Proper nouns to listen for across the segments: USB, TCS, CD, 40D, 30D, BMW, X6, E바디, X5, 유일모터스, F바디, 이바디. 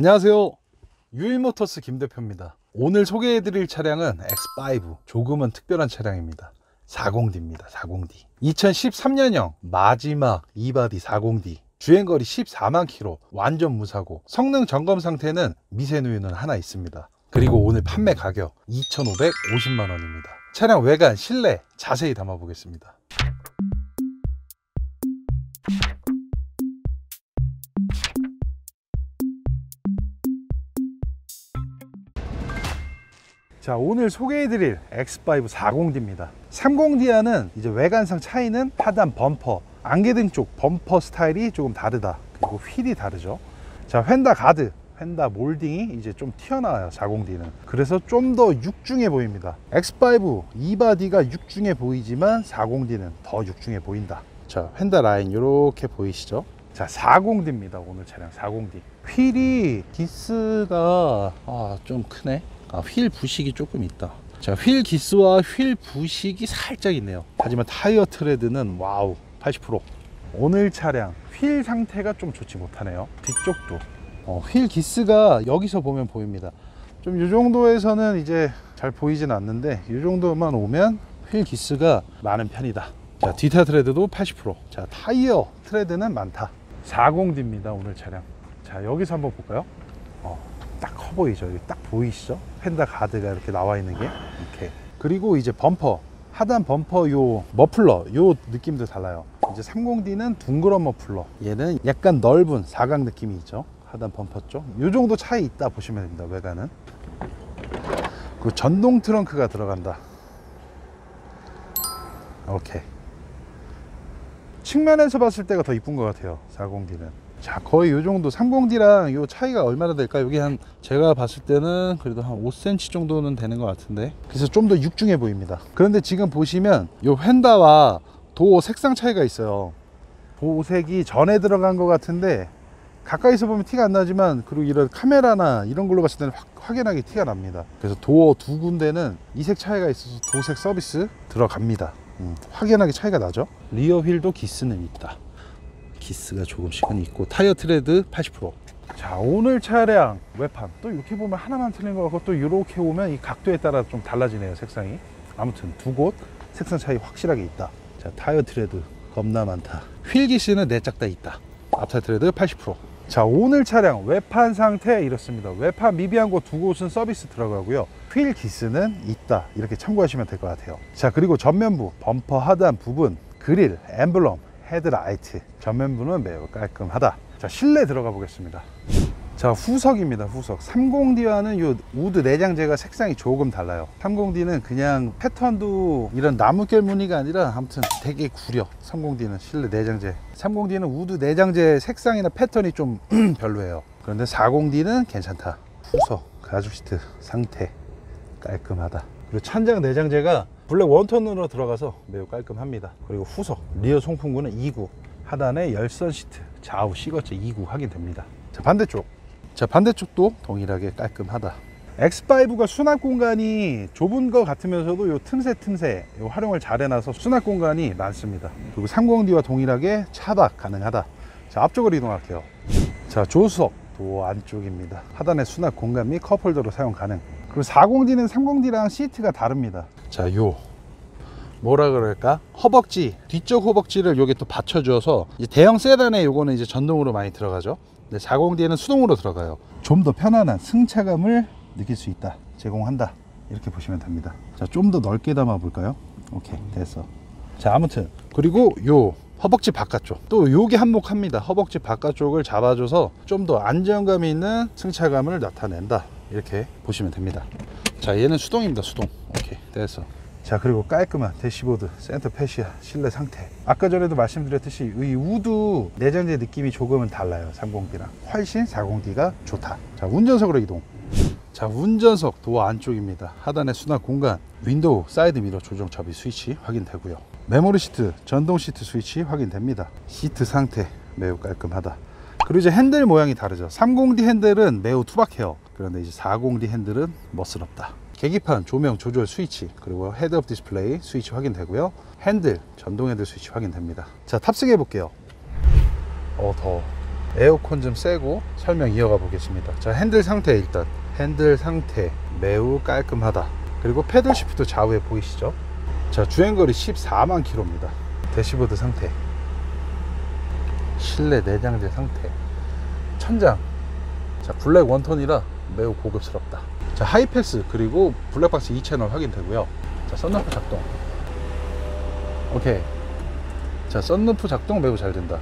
안녕하세요, 유일모터스 김 대표입니다. 오늘 소개해드릴 차량은 X5, 조금은 특별한 차량입니다. 40D입니다 40D 2013년형 마지막 이바디 40D, 주행거리 14만 km, 완전 무사고, 성능 점검 상태는 미세누유는 하나 있습니다. 그리고 오늘 판매 가격 2,550만원입니다 차량 외관, 실내 자세히 담아보겠습니다. 자, 오늘 소개해드릴 X5 40D입니다 30D와는 이제 외관상 차이는 하단 범퍼, 안개등 쪽 범퍼 스타일이 조금 다르다. 그리고 휠이 다르죠. 자, 휀다 가드, 휀다 몰딩이 이제 좀 튀어나와요 40D는. 그래서 좀 더 육중해 보입니다. X5 이바디가 육중해 보이지만 40D는 더 육중해 보인다. 자, 휀다 라인 이렇게 보이시죠. 자, 40D입니다 오늘 차량 40D. 휠이 기스가 좀 크네. 휠 부식이 조금 있다. 자, 휠 기스와 휠 부식이 살짝 있네요. 하지만 타이어 트레드는 와우 80%. 오늘 차량 휠 상태가 좀 좋지 못하네요. 뒤쪽도 휠 기스가 여기서 보면 보입니다. 좀 이 정도에서는 이제 잘 보이진 않는데 이 정도만 오면 휠 기스가 많은 편이다. 자, 뒷타 트레드도 80%. 자, 타이어 트레드는 많다. 40D입니다 오늘 차량. 자, 여기서 한번 볼까요? 딱 커 보이죠. 여기 딱 보이시죠? 휀다 가드가 이렇게 나와 있는 게 이렇게. 그리고 이제 범퍼, 하단 범퍼 요 머플러 요 느낌도 달라요. 이제 30D는 둥그런 머플러, 얘는 약간 넓은 사각 느낌이 있죠. 하단 범퍼 쪽 요 정도 차이 있다 보시면 됩니다 외관은. 그리고 전동 트렁크가 들어간다. 오케이. 측면에서 봤을 때가 더 이쁜 것 같아요 40D는. 자, 거의 요 정도 30D랑 요 차이가 얼마나 될까? 여기 한, 제가 봤을 때는 그래도 한 5cm 정도는 되는 것 같은데, 그래서 좀 더 육중해 보입니다. 그런데 지금 보시면 요 휀다와 도어 색상 차이가 있어요. 도색이 전에 들어간 것 같은데 가까이서 보면 티가 안 나지만, 그리고 이런 카메라나 이런 걸로 봤을 때는 확연하게 티가 납니다. 그래서 도어 두 군데는 이색 차이가 있어서 도색 서비스 들어갑니다. 확연하게 차이가 나죠. 리어 휠도 기스는 있다. 기스가 조금씩은 있고, 타이어 트레드 80%. 자, 오늘 차량 외판 또 이렇게 보면 하나만 틀린 것 같고, 또 이렇게 보면 이 각도에 따라 좀 달라지네요 색상이. 아무튼 두 곳 색상 차이 확실하게 있다. 자, 타이어 트레드 겁나 많다. 휠 기스는 4짝 다 있다. 앞타 트레드 80%. 자, 오늘 차량 외판 상태 이렇습니다. 외판 미비한 곳 두 곳은 서비스 들어가고요, 휠 기스는 있다. 이렇게 참고하시면 될 것 같아요. 자, 그리고 전면부, 범퍼 하단 부분, 그릴, 엠블럼, 헤드라이트, 전면부는 매우 깔끔하다. 자, 실내 들어가 보겠습니다. 자, 후석입니다 후석. 30D와는 요 우드 내장재가 색상이 조금 달라요. 30D는 그냥 패턴도 이런 나뭇결 무늬가 아니라 아무튼 되게 구려. 30D는 실내 내장재, 30D는 우드 내장재 색상이나 패턴이 좀 별로예요. 그런데 40D는 괜찮다. 후석, 가죽 시트 상태 깔끔하다. 그리고 천장 내장재가 블랙 원톤으로 들어가서 매우 깔끔합니다. 그리고 후석, 리어 송풍구는 2구, 하단에 열선 시트, 좌우 시거체 2구 확인됩니다. 자, 반대쪽. 자, 반대쪽도 동일하게 깔끔하다. X5가 수납 공간이 좁은 것 같으면서도 요 틈새틈새 요 활용을 잘 해놔서 수납 공간이 많습니다. 그리고 30D와 동일하게 차박 가능하다. 자, 앞쪽으로 이동할게요. 자, 조수석 도어 안쪽입니다. 하단에 수납 공간 및 컵홀더로 사용 가능. 그리고 40D는 30D랑 시트가 다릅니다. 자, 요 뭐라 그럴까? 허벅지, 뒤쪽 허벅지를 요게 또 받쳐줘서, 대형 세단에 요거는 이제 전동으로 많이 들어가죠. 40D에는 수동으로 들어가요. 좀 더 편안한 승차감을 느낄 수 있다. 제공한다. 이렇게 보시면 됩니다. 자, 좀 더 넓게 담아 볼까요? 오케이, 됐어. 자, 아무튼 그리고 요 허벅지 바깥쪽 또 요게 한몫합니다. 허벅지 바깥쪽을 잡아줘서 좀 더 안정감 있는 승차감을 나타낸다. 이렇게 보시면 됩니다. 자, 얘는 수동입니다 수동. 오케이, 됐어. 자, 그리고 깔끔한 대시보드, 센터 패시아, 실내 상태. 아까 전에도 말씀드렸듯이 이 우드 내장재 느낌이 조금은 달라요 30D랑. 훨씬 40D가 좋다. 자, 운전석으로 이동. 자, 운전석 도어 안쪽입니다. 하단에 수납 공간, 윈도우, 사이드 미러 조정 접이 스위치 확인되고요, 메모리 시트, 전동 시트 스위치 확인됩니다. 시트 상태 매우 깔끔하다. 그리고 이제 핸들 모양이 다르죠. 30D 핸들은 매우 투박해요. 그런데 이제 40D 핸들은 멋스럽다. 계기판 조명 조절 스위치, 그리고 헤드업 디스플레이 스위치 확인되고요, 핸들, 전동 헤드 스위치 확인됩니다. 자, 탑승해 볼게요. 더워. 에어컨 좀 쐬고 설명 이어가 보겠습니다. 자, 핸들 상태, 일단 핸들 상태 매우 깔끔하다. 그리고 패들 시프트 좌우에 보이시죠? 자, 주행거리 14만 킬로입니다. 대시보드 상태, 실내 내장재 상태, 천장, 자, 블랙 원톤이라 매우 고급스럽다. 자, 하이패스 그리고 블랙박스 2채널 확인되고요. 자, 썬루프 작동, 오케이. 자, 썬루프 작동 매우 잘 된다.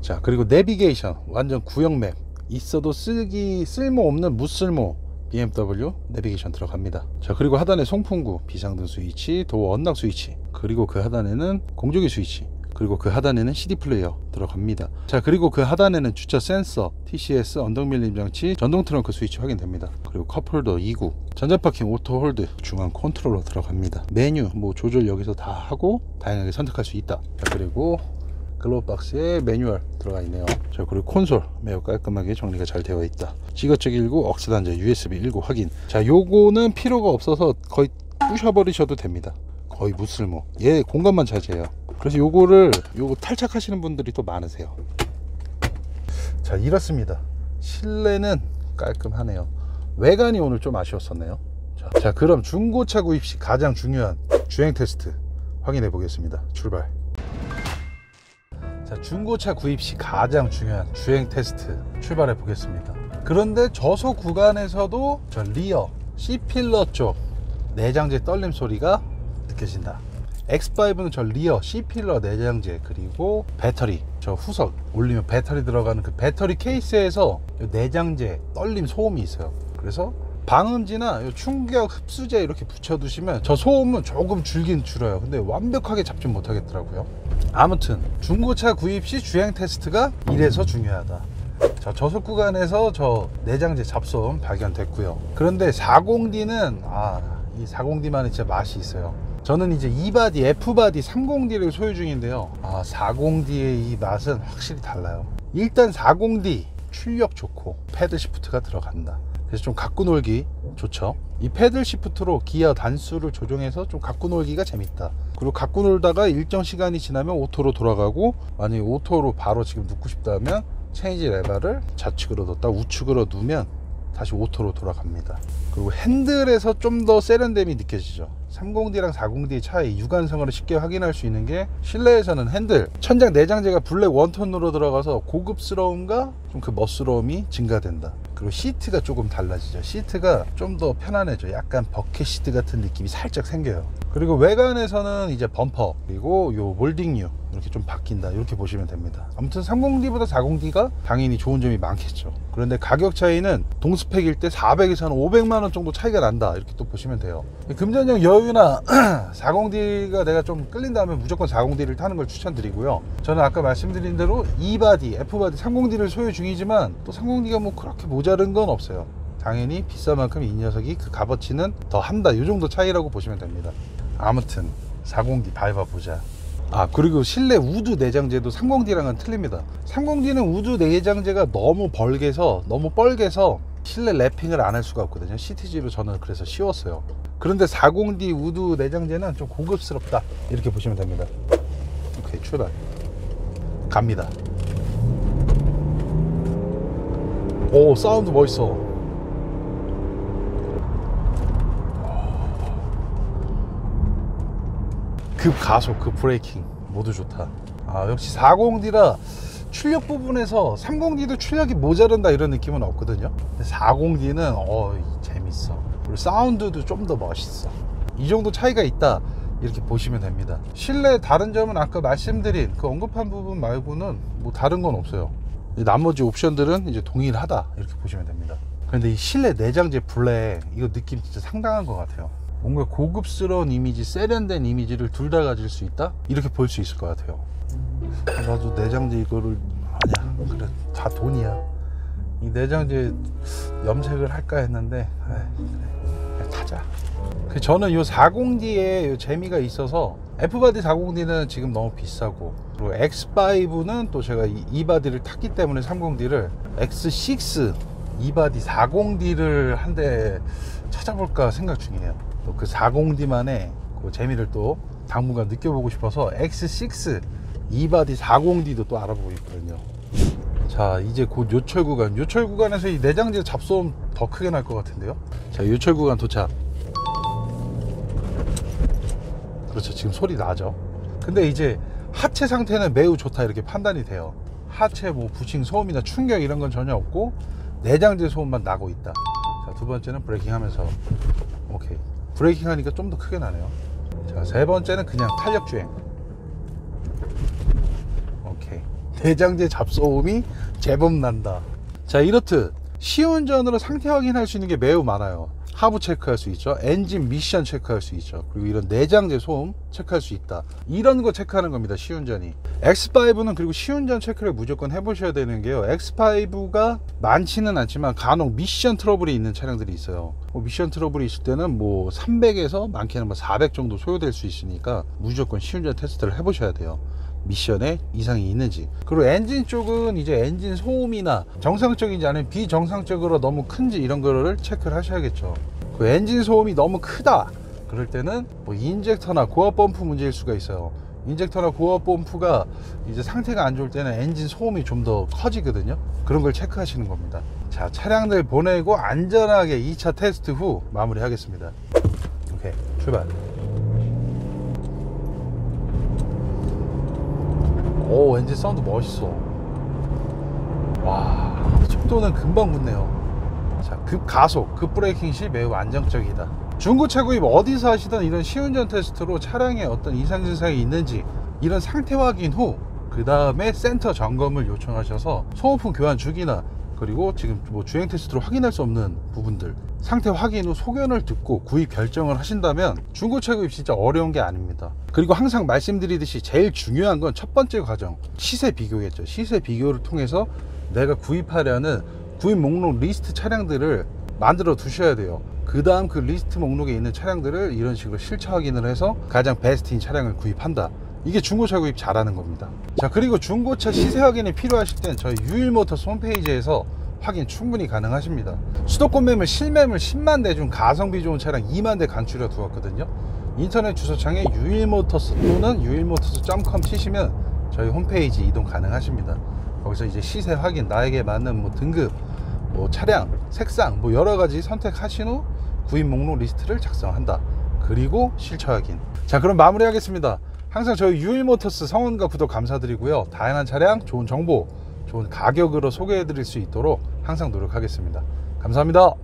자, 그리고 내비게이션 완전 구형맵, 있어도 쓸모없는 무쓸모 BMW 내비게이션 들어갑니다. 자, 그리고 하단에 송풍구, 비상등 스위치, 도어 언락 스위치, 그리고 그 하단에는 공조기 스위치, 그리고 그 하단에는 CD 플레이어 들어갑니다. 자, 그리고 그 하단에는 주차 센서, TCS 언덕밀림 장치, 전동 트렁크 스위치 확인됩니다. 그리고 컵홀더 2구, 전자파킹 오토 홀드, 중앙 컨트롤러 들어갑니다. 메뉴 뭐 조절 여기서 다 하고 다양하게 선택할 수 있다. 자, 그리고 글로우박스에 매뉴얼 들어가 있네요. 자, 그리고 콘솔 매우 깔끔하게 정리가 잘 되어 있다. 시거측 1구, 억스 단자 USB 1구 확인. 자, 요거는 필요가 없어서 거의 부셔버리셔도 됩니다. 거의 무쓸모, 얘 공간만 차지해요. 그래서 요거 탈착하시는 분들이 또 많으세요. 자, 이렇습니다. 실내는 깔끔하네요. 외관이 오늘 좀 아쉬웠었네요. 자, 그럼 중고차 구입 시 가장 중요한 주행 테스트 확인해 보겠습니다. 출발. 자, 중고차 구입 시 가장 중요한 주행 테스트 출발해 보겠습니다. 그런데 저소 구간에서도 저 리어 C필러 쪽 내장재 떨림 소리가 느껴진다. X5는 저 리어 C필러 내장재, 그리고 배터리 저 후석 올리면 배터리 들어가는 그 배터리 케이스에서 내장재 떨림 소음이 있어요. 그래서 방음지나 충격 흡수제 이렇게 붙여두시면 저 소음은 조금 줄긴 줄어요. 근데 완벽하게 잡지 못하겠더라고요. 아무튼 중고차 구입 시 주행 테스트가 이래서 중요하다. 자, 저속 구간에서 저 내장재 잡소음 발견됐고요. 그런데 40D는 이 40D만의 진짜 맛이 있어요. 저는 이제 이바디, F바디, 30D를 소유 중인데요, 40D의 이 맛은 확실히 달라요. 일단 40D 출력 좋고 패들 시프트가 들어간다. 그래서 좀 갖고 놀기 좋죠. 이 패들 시프트로 기어 단수를 조정해서 좀 갖고 놀기가 재밌다. 그리고 갖고 놀다가 일정 시간이 지나면 오토로 돌아가고, 만약에 오토로 바로 지금 눕고 싶다면 체인지 레버를 좌측으로 뒀다 우측으로 누면 다시 오토로 돌아갑니다. 그리고 핸들에서 좀 더 세련됨이 느껴지죠. 30D랑 40D의 차이, 유관성을 쉽게 확인할 수 있는 게, 실내에서는 핸들 천장 내장재가 블랙 원톤으로 들어가서 고급스러움과 좀 그 멋스러움이 증가된다. 그리고 시트가 조금 달라지죠. 시트가 좀 더 편안해져. 약간 버킷 시트 같은 느낌이 살짝 생겨요. 그리고 외관에서는 이제 범퍼 그리고 요 몰딩류 이렇게 좀 바뀐다, 이렇게 보시면 됩니다. 아무튼 30D보다 40D가 당연히 좋은 점이 많겠죠. 그런데 가격 차이는 동스펙일 때 400에서 한 500만원 정도 차이가 난다, 이렇게 또 보시면 돼요. 금전적 여유나 40D가 내가 좀 끌린다면 무조건 40D를 타는 걸 추천드리고요. 저는 아까 말씀드린 대로 E바디, F바디, 30D를 소유 중이지만 또 30D가 뭐 그렇게 모자른 건 없어요. 당연히 비싼 만큼 이 녀석이 그 값어치는 더 한다, 이 정도 차이라고 보시면 됩니다. 아무튼 40D 밟아보자. 그리고 실내 우드 내장재도 30D랑은 틀립니다. 30D는 우드 내장재가 너무 뻘개서 실내 랩핑을 안 할 수가 없거든요. CTG로 저는 그래서 씌웠어요. 그런데 40D 우드 내장재는 좀 고급스럽다, 이렇게 보시면 됩니다. 오케이, 출발 갑니다. 오, 사운드 멋있어. 급가속, 급브레이킹 모두 좋다. 역시 40D라 출력 부분에서 30D도 출력이 모자른다 이런 느낌은 없거든요. 근데 40D는 재밌어. 그리고 사운드도 좀 더 멋있어. 이 정도 차이가 있다, 이렇게 보시면 됩니다. 실내 다른 점은 아까 말씀드린 그 언급한 부분 말고는 뭐 다른 건 없어요. 나머지 옵션들은 이제 동일하다, 이렇게 보시면 됩니다. 그런데 이 실내 내장재 블랙, 이거 느낌 진짜 상당한 것 같아요. 뭔가 고급스러운 이미지, 세련된 이미지를 둘 다 가질 수 있다? 이렇게 볼 수 있을 것 같아요. 나도 내장재 이거를, 아니야, 그래, 다 돈이야. 이 내장재 염색을 할까 했는데, 그래, 타자. 저는 이 40D에 요 재미가 있어서, F바디 40D는 지금 너무 비싸고, 그리고 X5는 또 제가 E바디를 탔기 때문에 30D를 X6, E바디 40D를 한 대 찾아볼까 생각 중이에요. 그 40D만의 그 재미를 또 당분간 느껴보고 싶어서 X6 이바디 40D도 또 알아보고 있거든요. 자, 이제 곧 요철구간, 요철구간에서 이 내장재 잡소음 더 크게 날 것 같은데요. 자, 요철구간 도착. 그렇죠, 지금 소리 나죠. 근데 이제 하체 상태는 매우 좋다 이렇게 판단이 돼요. 하체 뭐 부싱 소음이나 충격 이런 건 전혀 없고 내장재 소음만 나고 있다. 자, 두 번째는 브레이킹 하면서, 오케이, 브레이킹 하니까 좀 더 크게 나네요. 자, 세 번째는 그냥 탄력 주행. 오케이, 내장재 잡소음이 제법 난다. 자, 이렇듯 시운전으로 상태 확인할 수 있는 게 매우 많아요. 하부 체크할 수 있죠. 엔진 미션 체크할 수 있죠. 그리고 이런 내장재 소음 체크할 수 있다. 이런 거 체크하는 겁니다, 시운전이. X5는 그리고 시운전 체크를 무조건 해보셔야 되는 게요, X5가 많지는 않지만 간혹 미션 트러블이 있는 차량들이 있어요. 미션 트러블이 있을 때는 뭐 300에서 많게는 뭐 400 정도 소요될 수 있으니까 무조건 시운전 테스트를 해보셔야 돼요. 미션에 이상이 있는지. 그리고 엔진 쪽은 이제 엔진 소음이나 정상적인지 아니면 비정상적으로 너무 큰지 이런 거를 체크를 하셔야겠죠. 그 엔진 소음이 너무 크다 그럴 때는 뭐 인젝터나 고압 펌프 문제일 수가 있어요. 인젝터나 고압 펌프가 이제 상태가 안 좋을 때는 엔진 소음이 좀 더 커지거든요. 그런 걸 체크하시는 겁니다. 자, 차량들 보내고 안전하게 2차 테스트 후 마무리 하겠습니다. 오케이, 출발. 오, 엔진 사운드 멋있어. 와, 속도는 금방 붙네요. 자, 급가속, 급브레이킹 시 매우 안정적이다. 중고차 구입 어디서 하시던 이런 시운전 테스트로 차량에 어떤 이상 증상이 있는지 이런 상태 확인 후 그 다음에 센터 점검을 요청하셔서 소모품 교환 주기나 그리고 지금 뭐 주행 테스트로 확인할 수 없는 부분들 상태 확인 후 소견을 듣고 구입 결정을 하신다면 중고차 구입 진짜 어려운 게 아닙니다. 그리고 항상 말씀드리듯이 제일 중요한 건 첫 번째 과정, 시세 비교겠죠. 시세 비교를 통해서 내가 구입하려는 구입 목록 리스트 차량들을 만들어 두셔야 돼요. 그 다음 그 리스트 목록에 있는 차량들을 이런 식으로 실차 확인을 해서 가장 베스트인 차량을 구입한다. 이게 중고차 구입 잘하는 겁니다. 자, 그리고 중고차 시세 확인이 필요하실 땐 저희 유일모터스 홈페이지에서 확인 충분히 가능하십니다. 수도권 매물 실매물 10만 대 중 가성비 좋은 차량 2만 대 간추려 두었거든요. 인터넷 주소창에 유일모터스 또는 유일모터스.com 치시면 저희 홈페이지 이동 가능하십니다. 거기서 이제 시세 확인, 나에게 맞는 뭐 등급, 뭐 차량, 색상 뭐 여러 가지 선택하신 후 구입 목록 리스트를 작성한다. 그리고 실차 확인. 자, 그럼 마무리하겠습니다. 항상 저희 유일모터스 성원과 구독 감사드리고요. 다양한 차량, 좋은 정보, 좋은 가격으로 소개해드릴 수 있도록 항상 노력하겠습니다. 감사합니다.